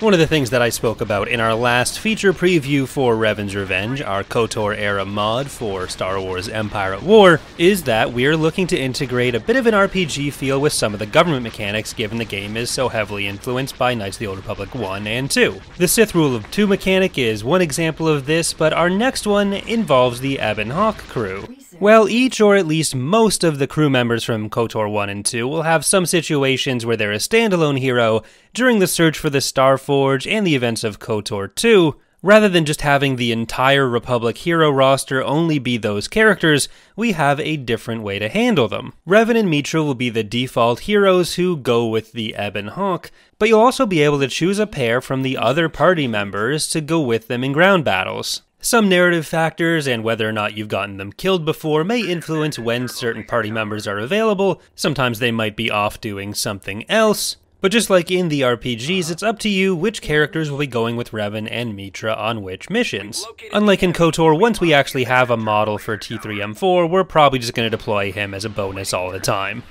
One of the things that I spoke about in our last feature preview for Revan's Revenge, our KOTOR-era mod for Star Wars Empire at War, is that we're looking to integrate a bit of an RPG feel with some of the government mechanics, given the game is so heavily influenced by Knights of the Old Republic 1 and 2. The Sith Rule of Two mechanic is one example of this, but our next one involves the Ebon Hawk crew. Well, each or at least most of the crew members from KOTOR 1 and 2 will have some situations where they're a standalone hero during the search for the Star Forge and the events of KOTOR 2, rather than just having the entire Republic hero roster only be those characters. We have a different way to handle them. Revan and Meetra will be the default heroes who go with the Ebon Hawk, but you'll also be able to choose a pair from the other party members to go with them in ground battles. Some narrative factors and whether or not you've gotten them killed before may influence when certain party members are available. Sometimes they might be off doing something else. But just like in the RPGs, it's up to you which characters will be going with Revan and Meetra on which missions. Unlike in KOTOR, once we actually have a model for T3-M4, we're probably just going to deploy him as a bonus all the time.